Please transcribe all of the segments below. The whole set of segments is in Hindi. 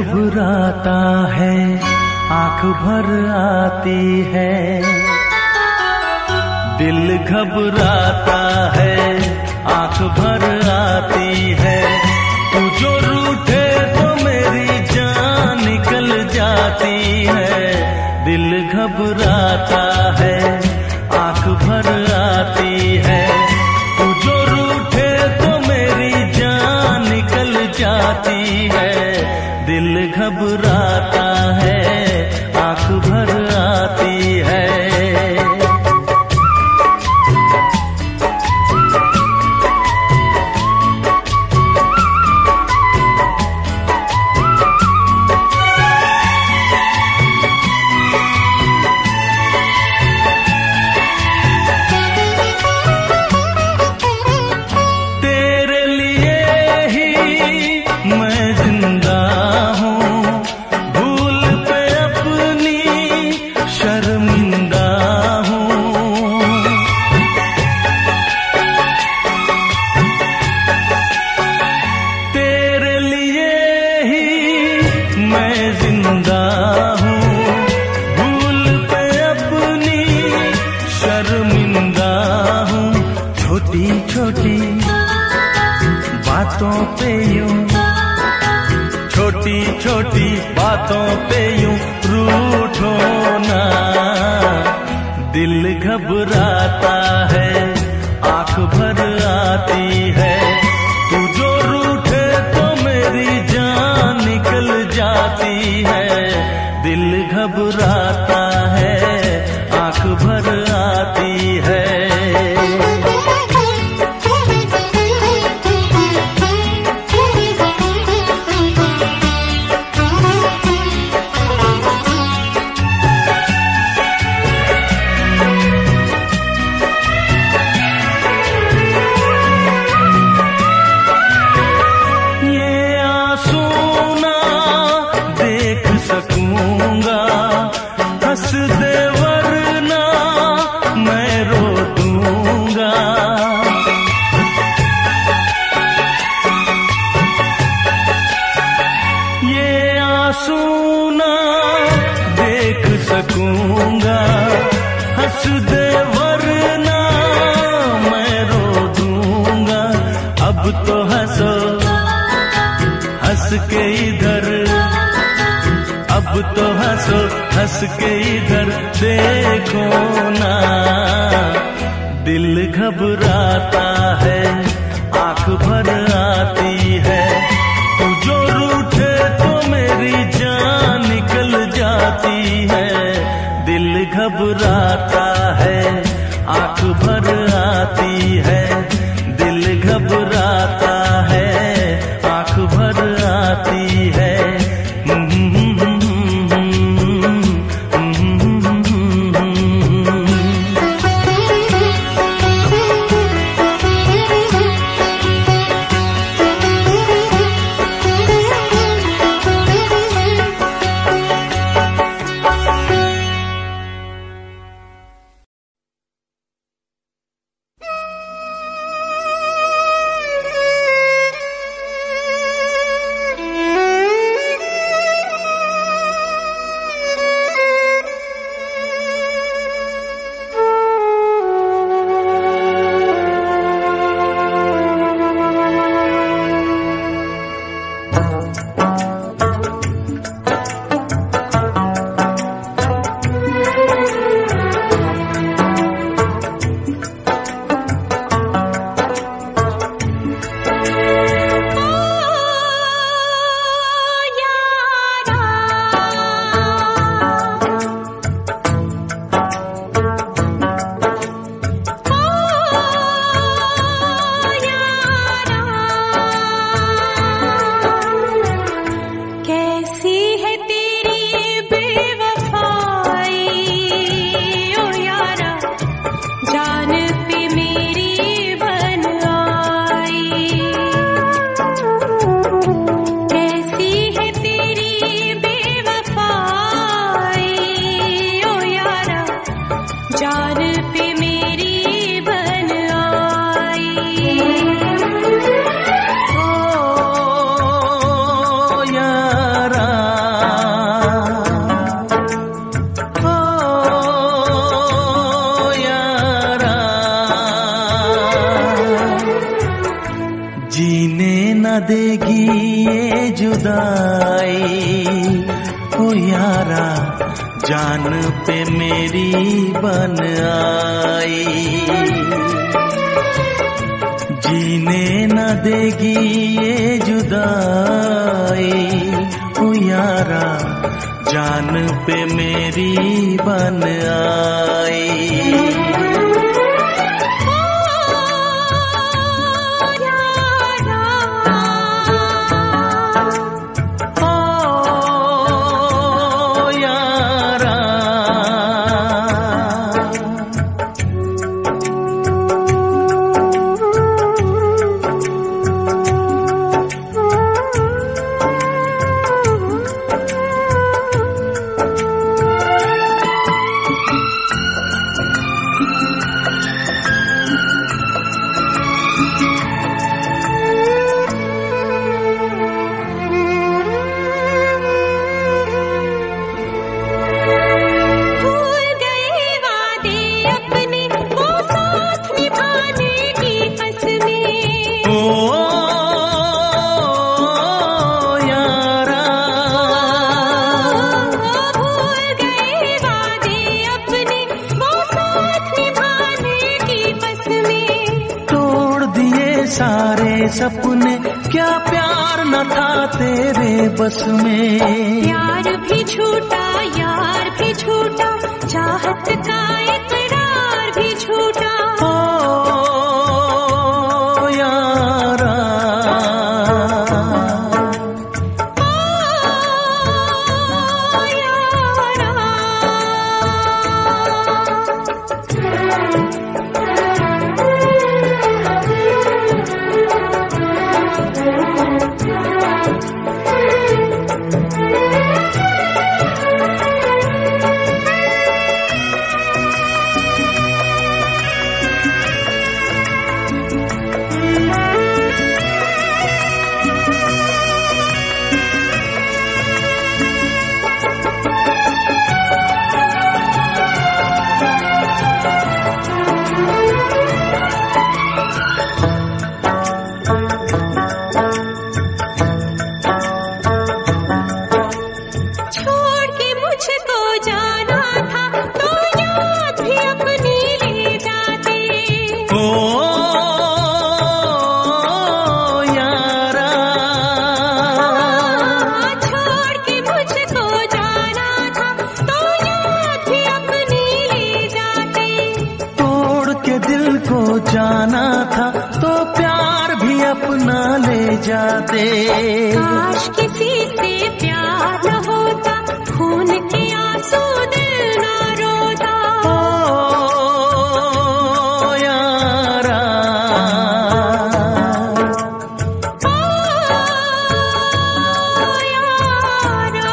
घबराता है, आंख भर आती है, दिल घबराता है, आंख भर आती है, तू जो रूठे तो मेरी जान निकल जाती है, दिल घबराता है, आंख भर आती है, तू जो रूठे तो मेरी जान निकल जाती है, दिल घबराता है, आंख भर आती है। छोटी बातों पे यूं, छोटी छोटी बातों पे यूं रूठो ना, दिल घबराता है, आंख भर आती है, तू जो रूठे तो मेरी जान निकल जाती है, दिल घबराता है, आंख भर आती है। हंस दे वरना मैं रो दूंगा, ये आंसू ना देख सकूंगा, हंस दे वरना मैं रो दूंगा, अब तो हंसो हंस के इधर, अब तो हंसो हंस के इधर देखो ना, दिल घबराता है, आंख भर आती है, तू जो रूठे तो मेरी जान निकल जाती है, दिल घबराता है, आंख भर आती है, दिल घबराता है, आंख भर आती है। देगी ये जुदाई, ओ यारा जान पे मेरी बन आई। जीने न देगी ये जुदाई, ओ यारा जान पे मेरी बन आई। सारे सपने क्या प्यार न था तेरे बस में, यार भी झूठा चाहत का इकरार भी झूठा। ओ यारा, ओ यारा। जाना था तो प्यार भी अपना ले जाते, काश किसी से प्यार न होता खून के आंसू दिल न रोता। ओ यारा, ओ यारा।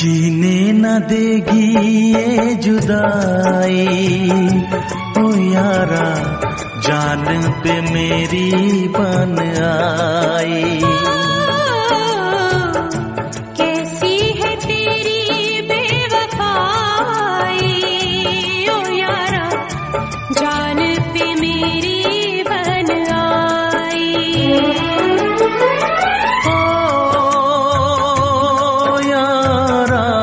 जीने न देगी ये जुदाई, ओ यारा जान पे मेरी बन आई। कैसी है तेरी बेवफाई, ओ यारा जान पे मेरी बन आई। ओ यारा,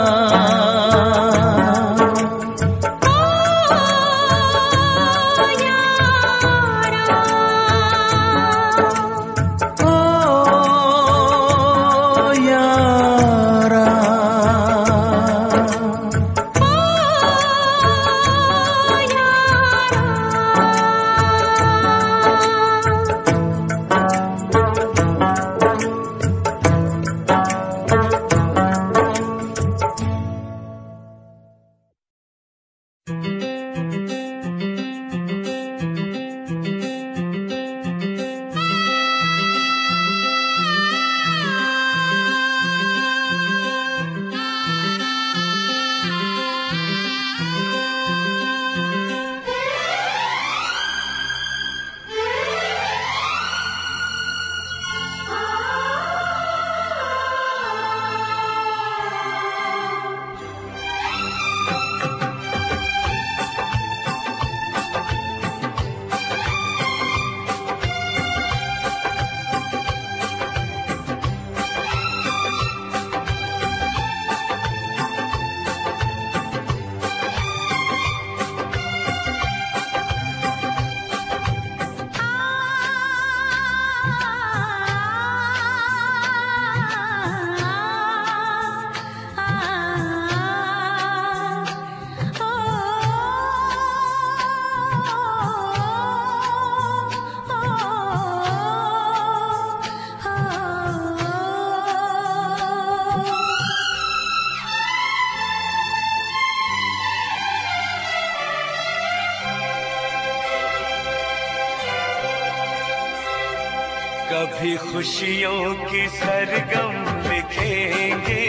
कभी खुशियों की सरगम लिखेंगे,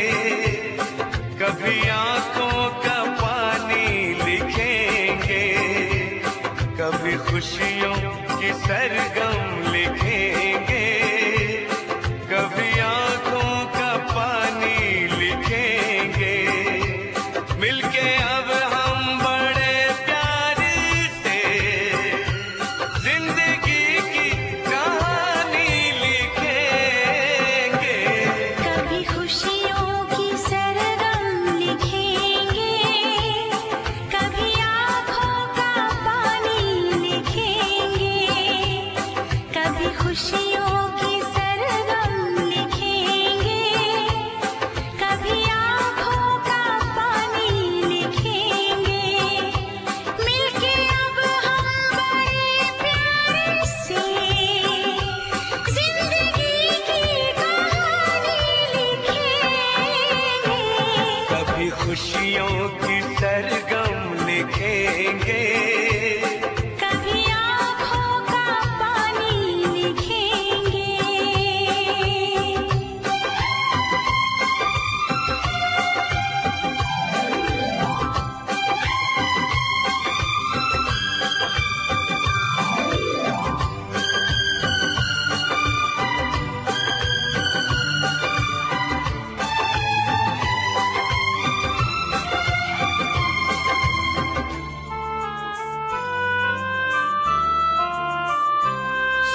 कभी आंखों का पानी लिखेंगे, कभी खुशियों की सरगम लिखेंगे, कभी आंखों का पानी लिखेंगे। मिलके अब हम बड़े प्यार से जिंदगी की कहानी लिखेंगे, कभी खुशियों की सरगम लिखेंगे, कभी आँखों का पानी लिखेंगे, कभी खुशियों की खुशियों की सरगम लिखेंगे, कभी आँखों का पानी लिखेंगे।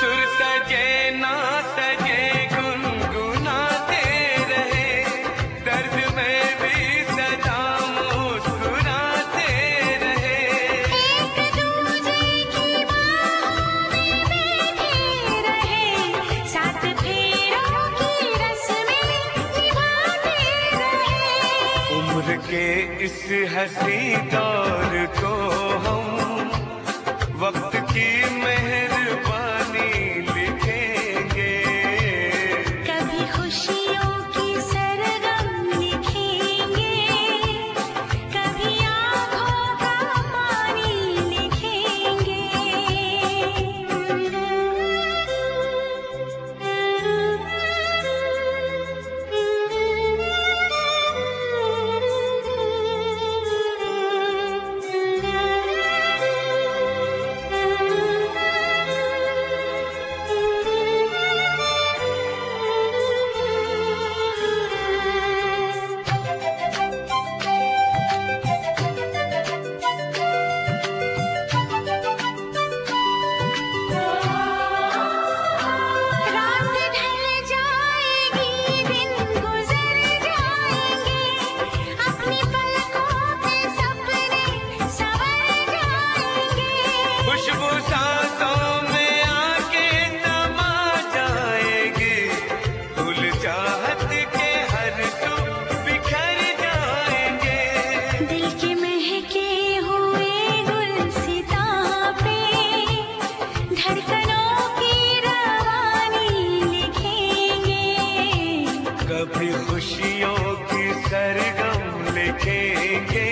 सजे ना सजे गुनगुनाते रहे, दर्द में भी सदा मुस्कुराते रहे, एक दूजे की बाहों में बैठे रहे, साथ फेरों की रस्में निभाते रहे। उम्र के इस हंसी दौर को हम वक्त की मेहरबानी लिखेंगे, कभी खुशियों की सरगम लिखेंगे, कभी आँखों का पानी लिखेंगे। कभी खुशियों की सरगम लिखेंगे,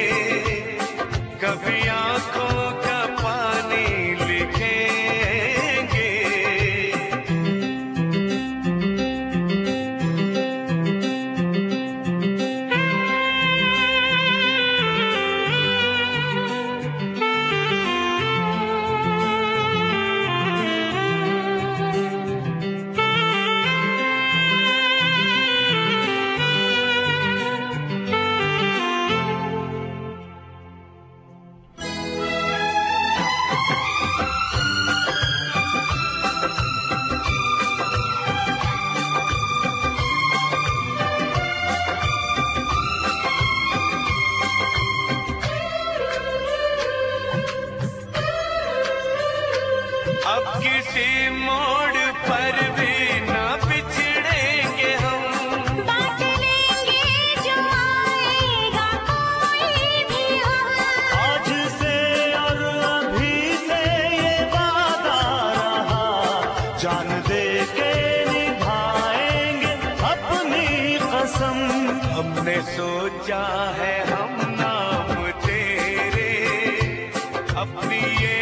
कभी आँखों का पानी लिखेंगे। अब किसी मोड़ पर भी ना बिछड़ेंगे हम, बात लेंगे जो आएगा कोई भी हम। आज से और अभी से ये वादा रहा, जान दे के निभाएंगे अपनी कसम। हमने सोचा है हम नाम तेरे, अपनी ये लिखेंगे।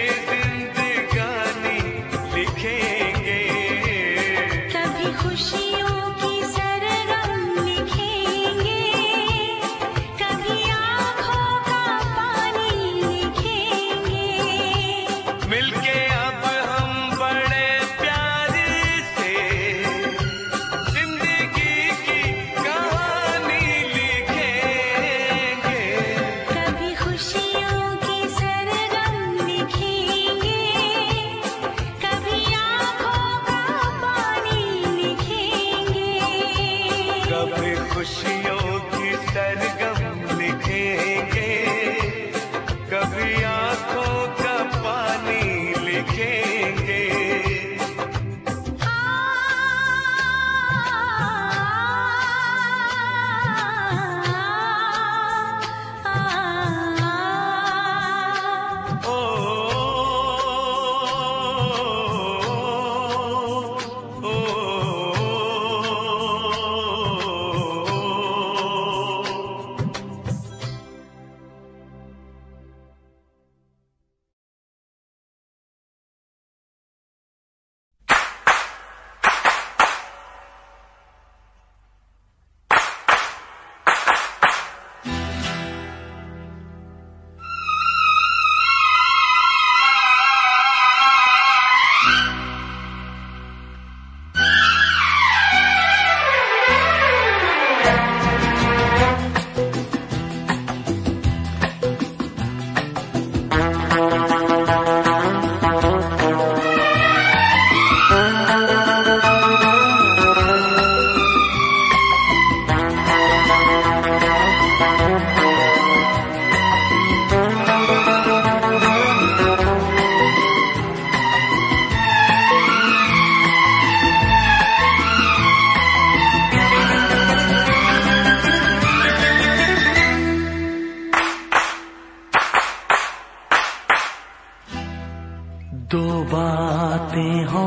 दो बातें हो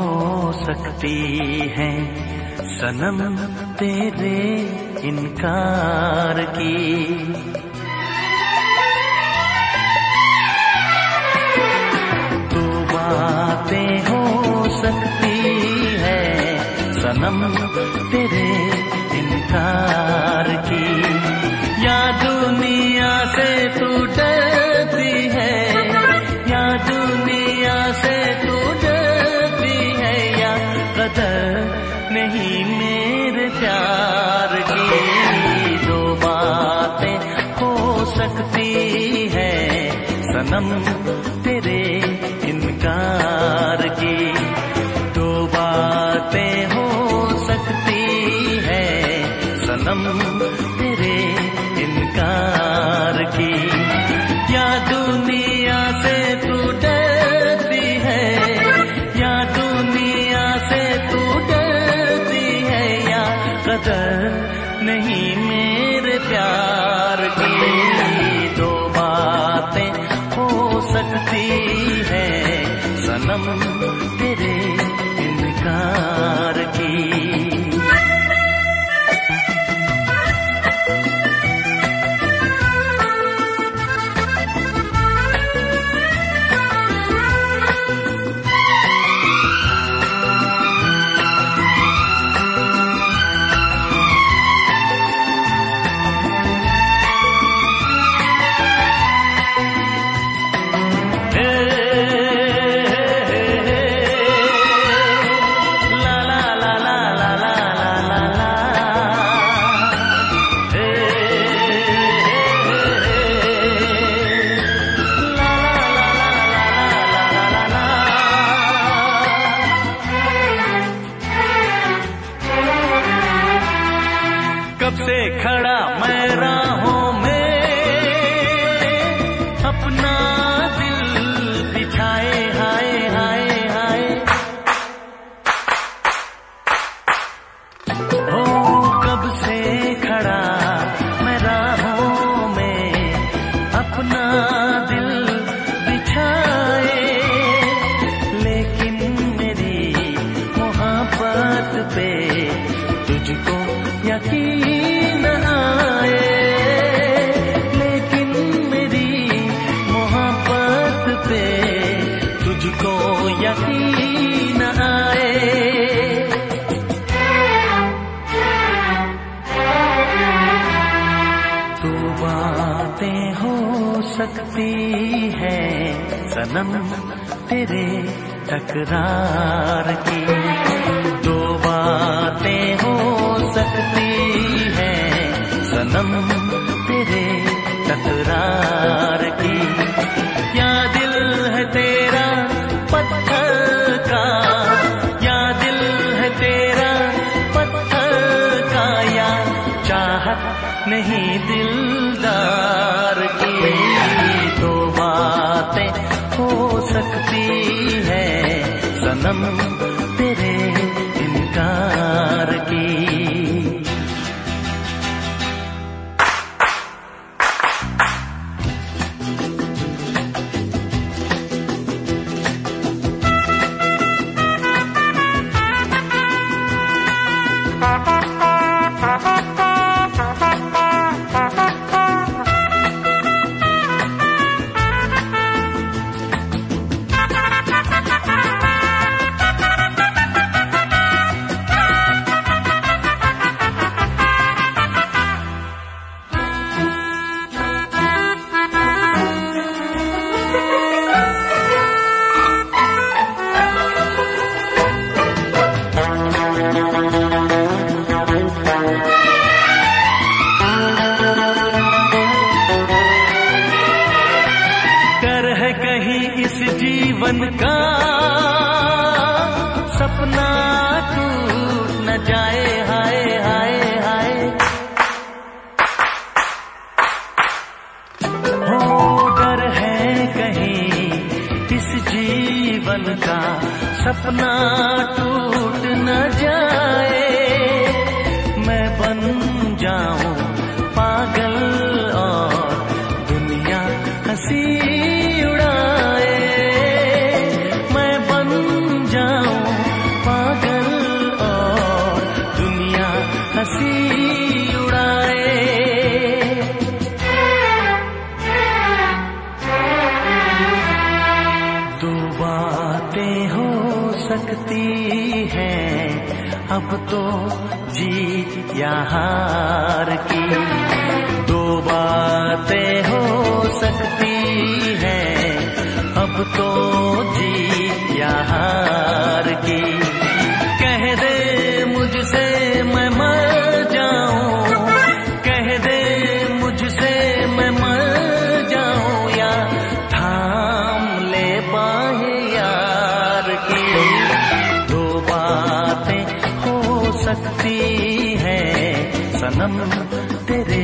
सकती हैं सनम तेरे इनकार की, दो बातें हो सकती हैं सनम तेरे इनकार की, या दुनिया से तू डरती है या दुनिया से तू डरती है, या कदर नहीं मेरे प्यार की। दो बातें हो सकती है सनम तेरे इनकार की, दो बातें हो सकती है सनम तेरे इनकार की, या दुनिया से तू डरती है या दुनिया से तू डरती है, या कदर नहीं मेरे प्यार की। दो बातें हो सकती है सनम तेरे इनकार की। कब से खड़ा मैं राहों में अपना दिल बिछाए, हाय हाय हाय हो, कब से खड़ा मैं राहों में अपना दिल बिछाए, लेकिन मेरी मोहब्बत पे तुझको यकीन आए, लेकिन मेरी मोहब्बत पे तुझको यकीन आए। दो बातें हो सकती है सनम तेरे तकरार की, दो बातें हो सकती है सनम तेरे तकरार की, या दिल है तेरा पत्थर का या दिल है तेरा पत्थर का, या चाहत नहीं दिलदार की। दो बातें हो सकती है सनम तेरे इनकार की। इस जीवन का सपना टूट न जाए, हाय हाय हाय हो, डर है कहीं इस जीवन का सपना टूट न जाए, मैं बन जाऊं पागल और दुनिया हंसी उड़ाए, मैं अब तो जीत या हार की दो बातें हो सकती हैं, अब तो जीत या हार की। कह दे मुझसे मैं मर जाऊं, कह दे मुझसे मैं मर जाऊं, या थाम ले बाहें यार की। दो बातें हो सकती हैं सनम तेरे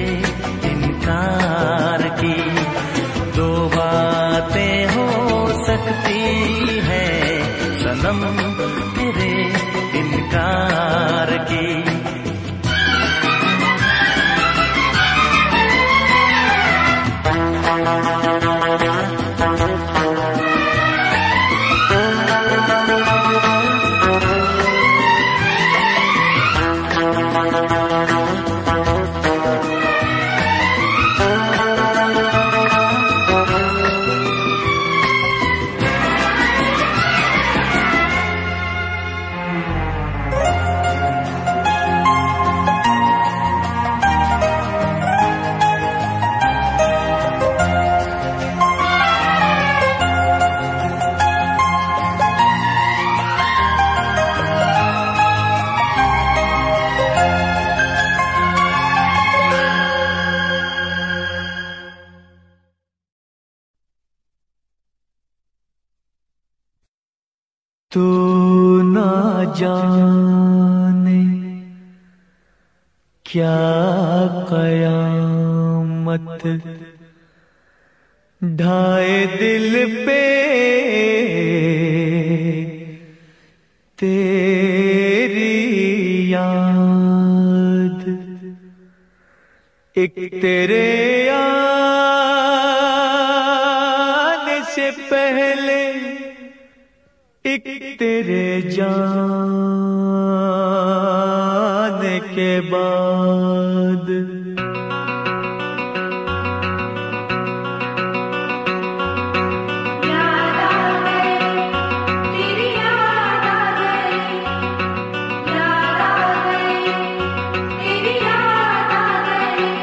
इनकार की, दो बातें हो सकती हैं सनम तेरे इनकार की। जाने क्या कयामत ढाए दिल पे तेरी याद, एक तेरे आने से पहले एक तेरे जाने के बाद। याद आ गई तेरी याद आ गई, याद आ गई तेरी याद आ गई।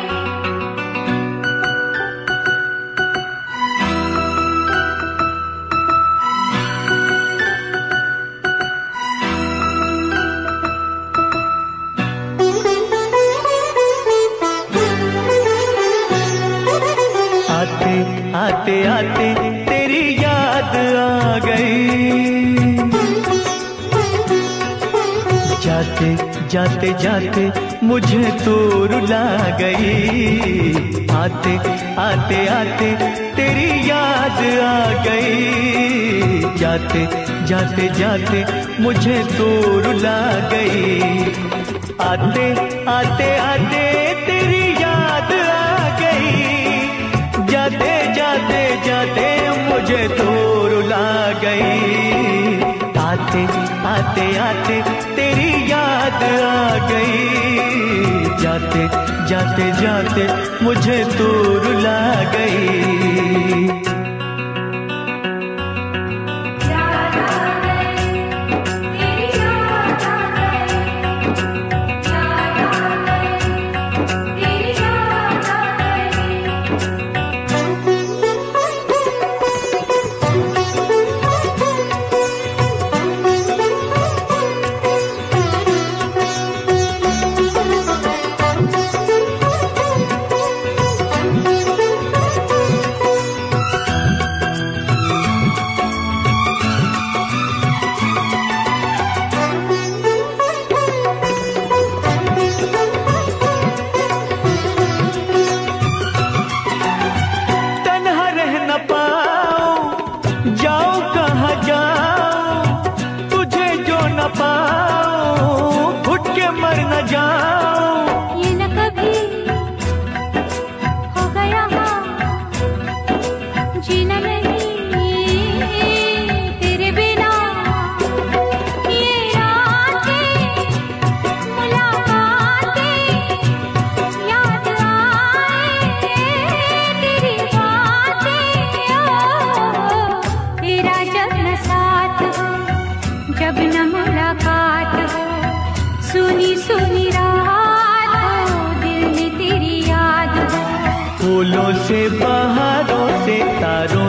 आते आते तेरी याद आ गई, जाते जाते जाते मुझे तो रुला गई। आते आते आते तेरी याद आ गई, जाते जाते जाते मुझे तो रुला गई। आते आते आते तेरी याद आ गई, जाते जाते जाते मुझे तो रुला गई। आते आते आते तेरी याद आ गई, जाते जाते जाते मुझे तो रुला गई।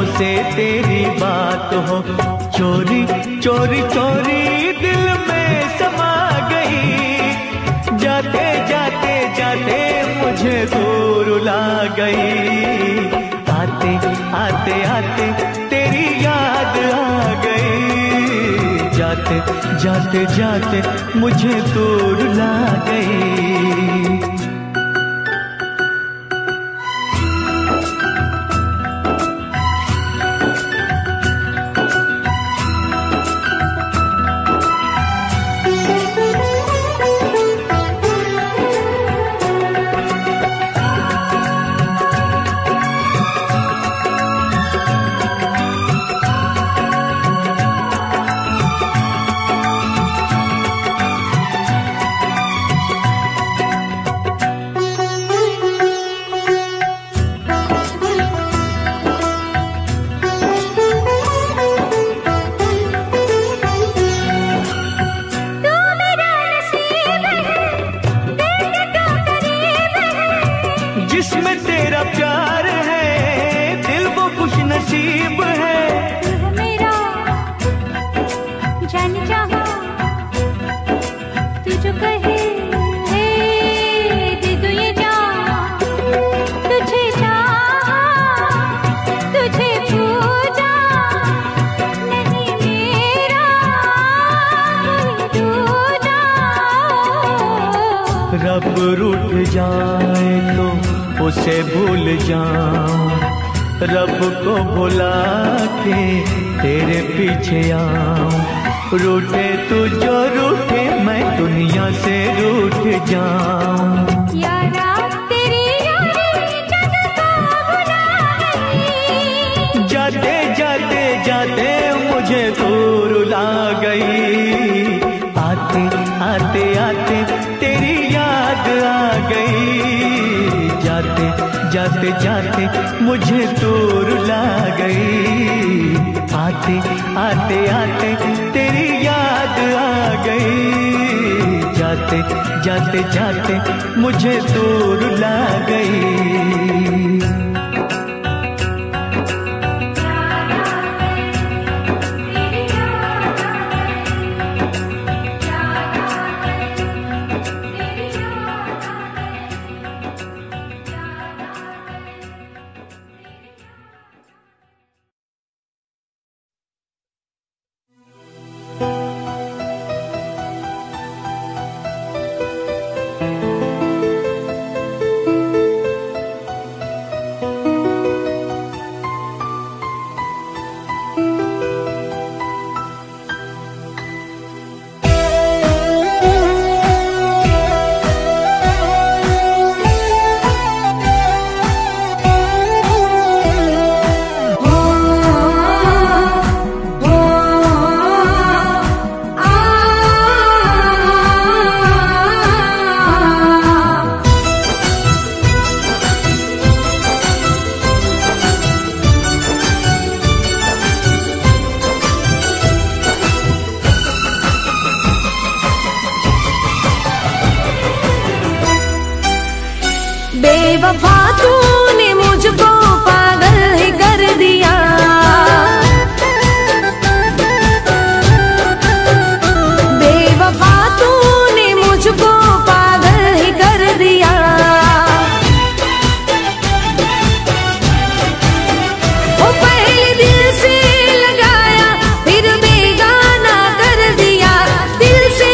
से तेरी बात हो चोरी चोरी चोरी दिल में समा गई, जाते जाते जाते मुझे दूर ला गई, आते आते आते तेरी याद आ गई, जाते जाते जाते मुझे दूर ला गई। रब रूठ जाए तो उसे भूल जाऊं, रब को भुला के तेरे पीछे आऊं, रूठे तू जो रूठे मैं दुनिया से रूठ जाऊं। यारा तेरी यारी जग को भुला गई, जाते जाते जाते मुझे दूर ला गई, आते आते आते तेरी याद आ गई, जाते जाते जाते मुझे दूर ला गई, आते आते आते तेरी याद आ गई, जाते जाते जाते मुझे दूर ला गई। बेवफा तूने मुझको पागल ही कर दिया, बेवफा तूने मुझको पागल ही कर दिया, वो पहले दिल से लगाया फिर बेगाना कर दिया, दिल से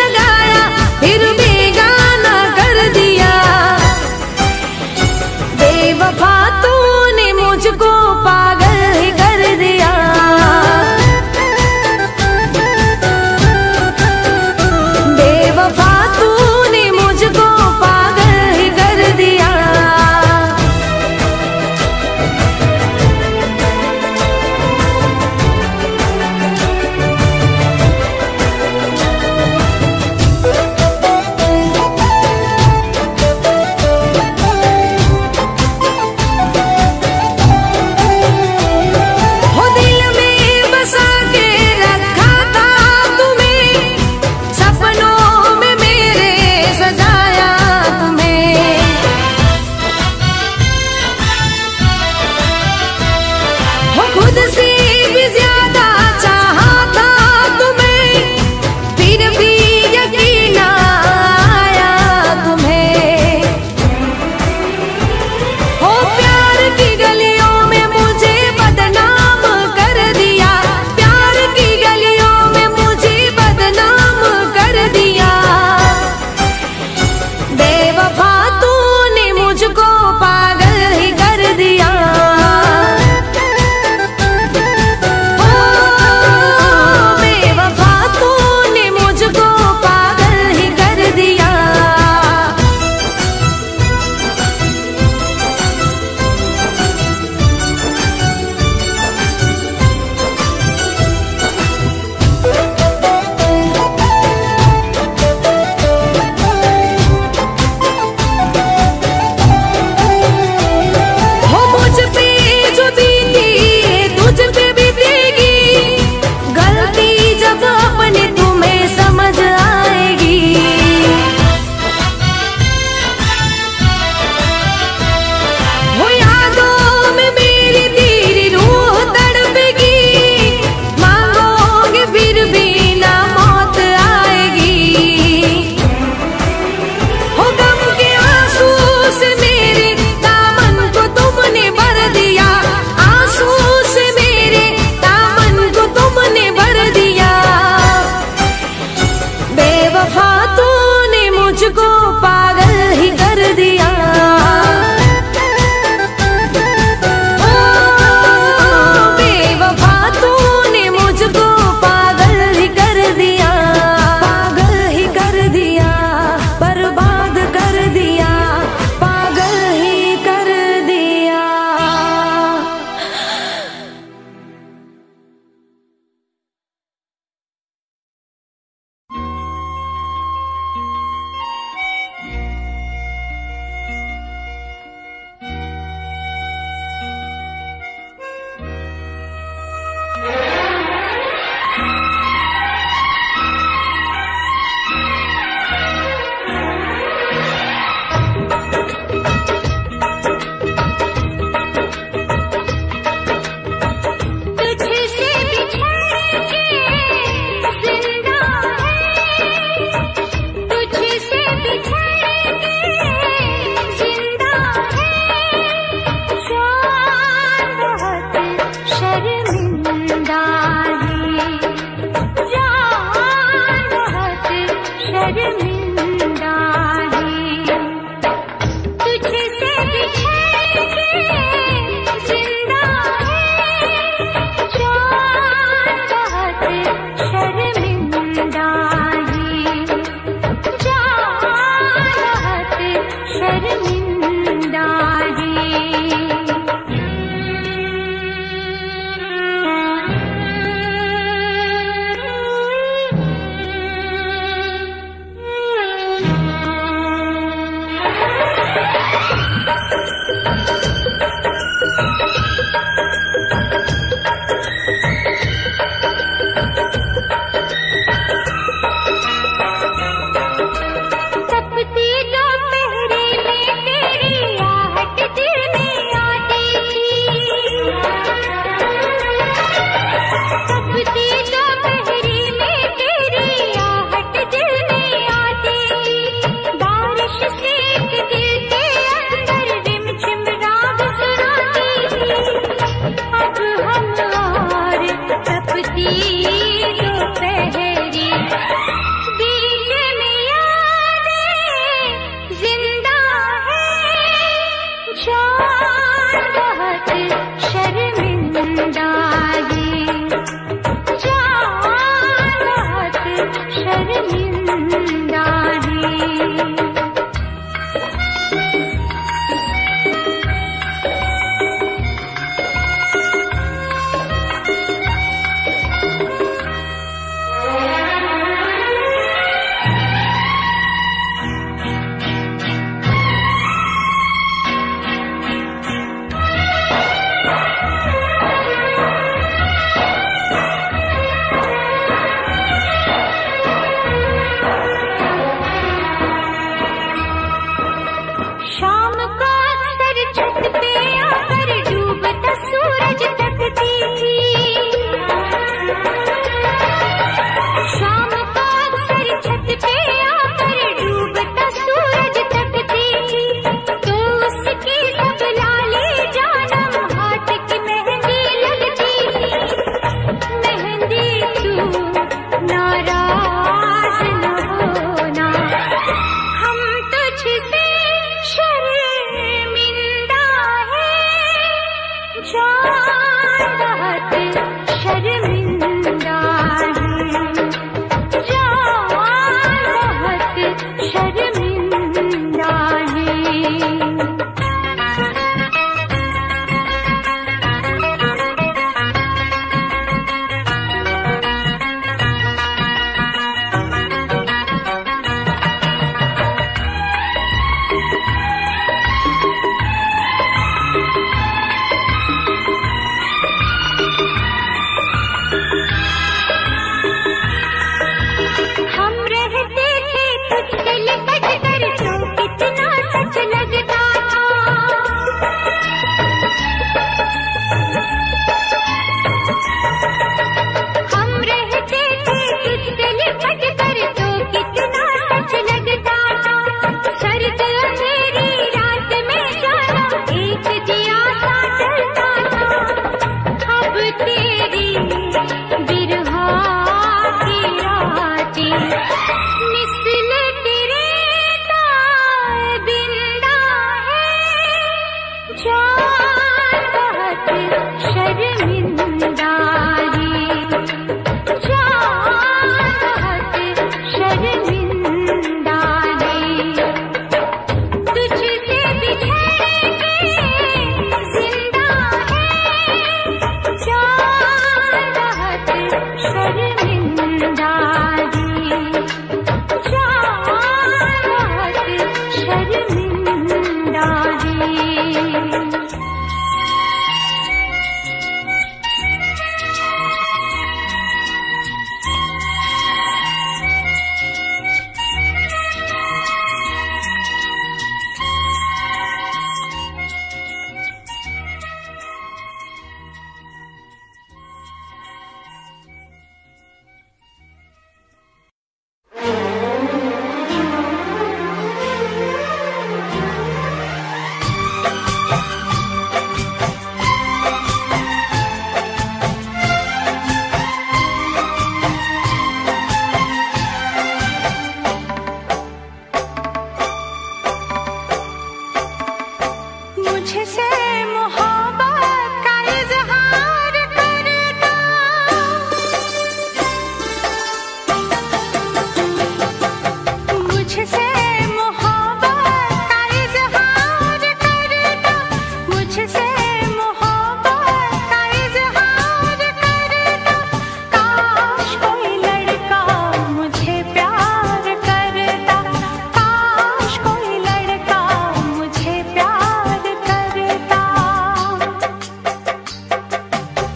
लगाया फिर बेगाना कर दिया।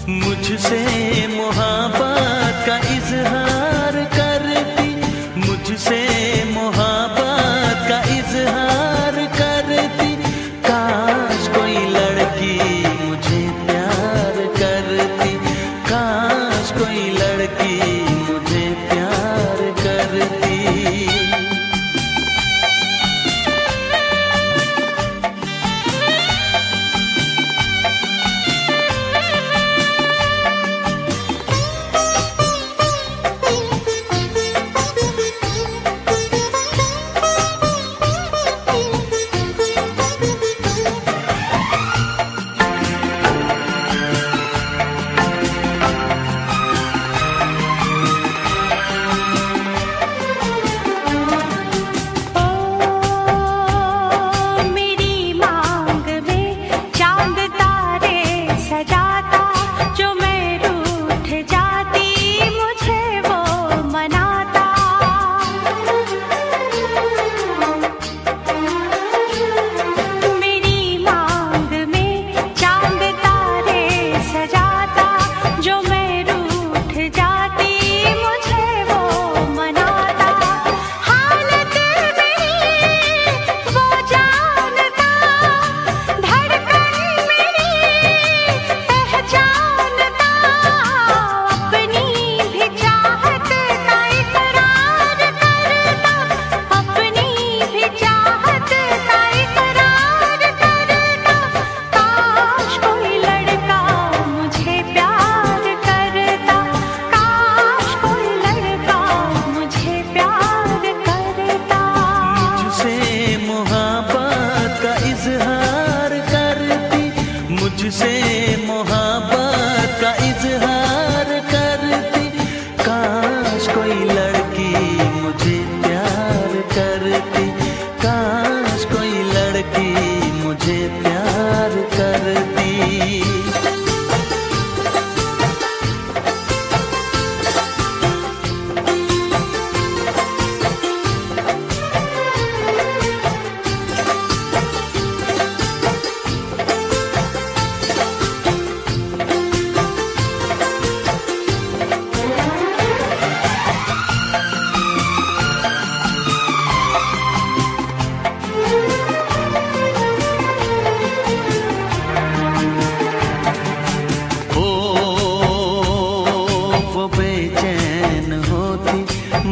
मुझसे मोहब्बत का इजहार करती, मुझसे मोहब्बत का इजहार करती। काश कोई लड़की मुझे प्यार करती, काश कोई लड़की मुझे प्यार करती। मुझसे मोहब्बत का इजहार करती, काश कोई लड़की मुझे प्यार करती, काश कोई लड़की मुझे प्यार करती।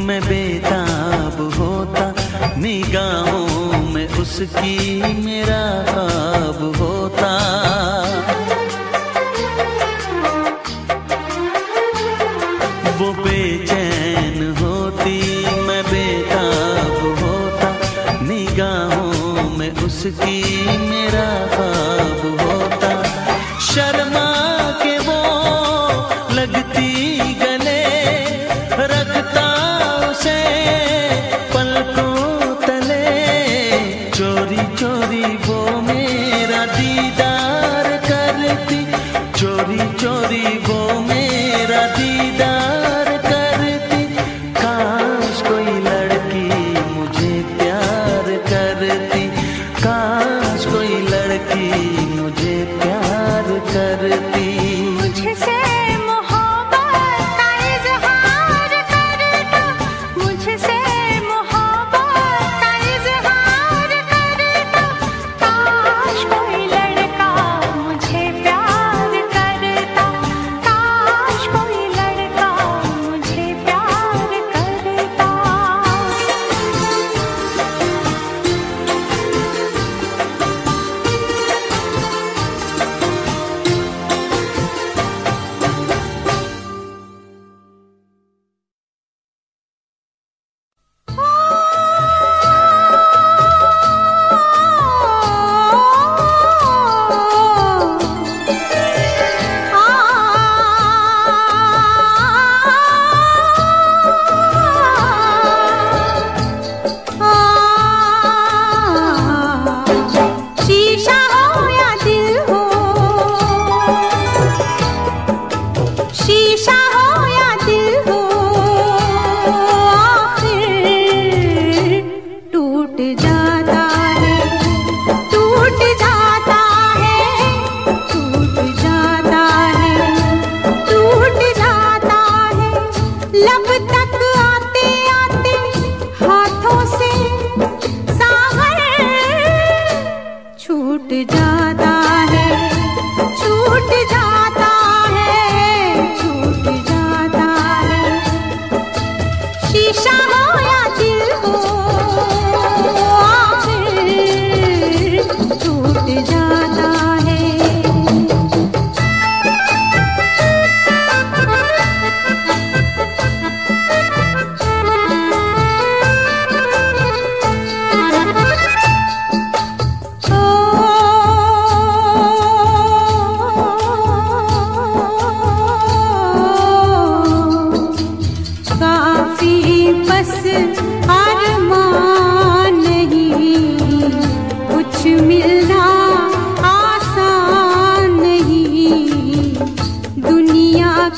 मैं बेताब होता निगाहों में उसकी, मेरा ख्वाब होता। वो बेचैन होती, मैं बेताब होता निगाहों में उसकी, मेरा ख्वाब होता। शर्मा के वो लगती गले, रखता उसे पलकों तले। चोरी चोरी वो मेरा दीदार करती, चोरी चोरी वो मेरा दीदार करती। काश कोई लड़की मुझे प्यार करती, काश कोई लड़की मुझे प्यार करती। मुझसे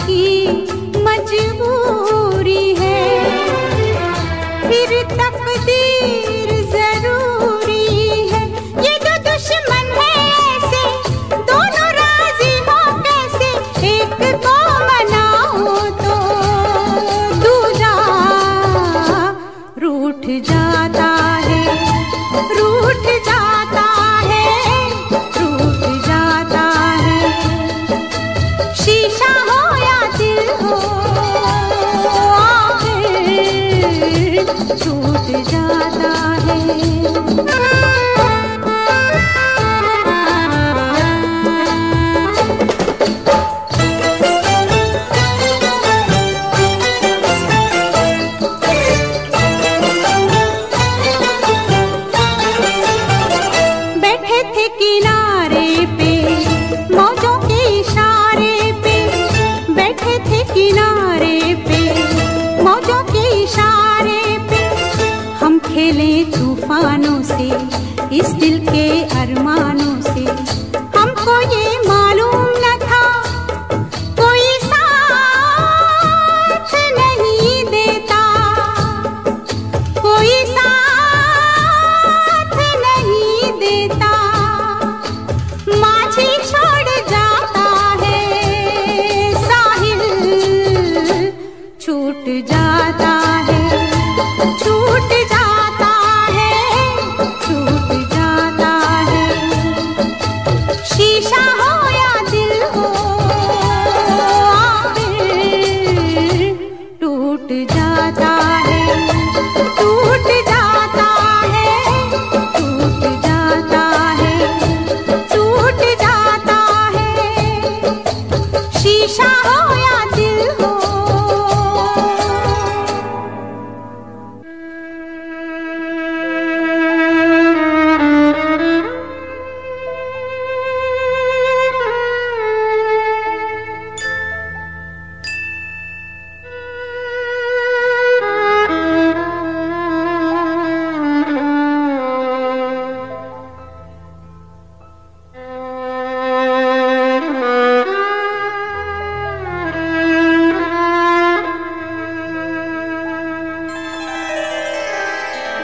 की मजबूरी है, फिर तकदीर जरूरी है। ये जो दुश्मन है ऐसे, दोनों राजी हो कैसे, एक को मनाओ तो दूजा रूठ जाता है, रूठ जाता है, रूठ जाता है। शीशा हो या दिल हो आखिर टूट जाता है। तूफानों से इस दिल के अरमानों से हमको ये मालूम न था कोई साथ नहीं देता, कोई साथ नहीं देता। माझी छोड़ जाता है साहिल, छूट जाता है, छूट जाता है, छूट जाता है। शीशा हो या दिल हो आखिर टूट जाता है, टूट जाता है, टूट जाता है, टूट जाता है। शीशा हो या दिल हो।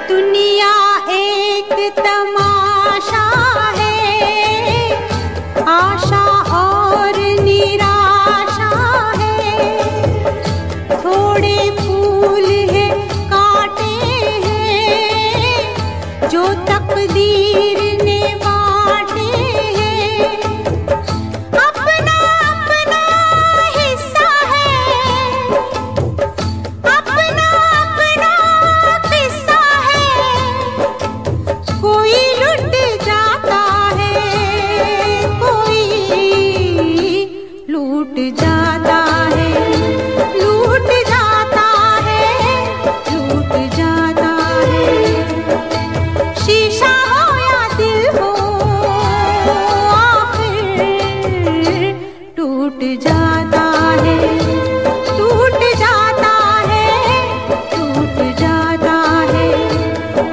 दुनिया एक तमाशा है, आशा और निराशा है, थोड़े फूल है काटे हैं जो तकदीर ने बांटे हैं। अपना अपना हिस्सा है, अपना अपना किस्सा है। कोई लुट जाता है, कोई लूट जाता है, लूट जाता है, लूट जाता है। शीशा हो या दिल हो आखिर टूट जाता है, टूट जाता है, टूट जाता है,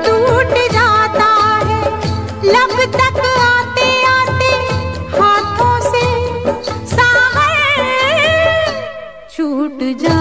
टूट जाता है। लब तक आते आते हाथों से सावर छूट जाता है।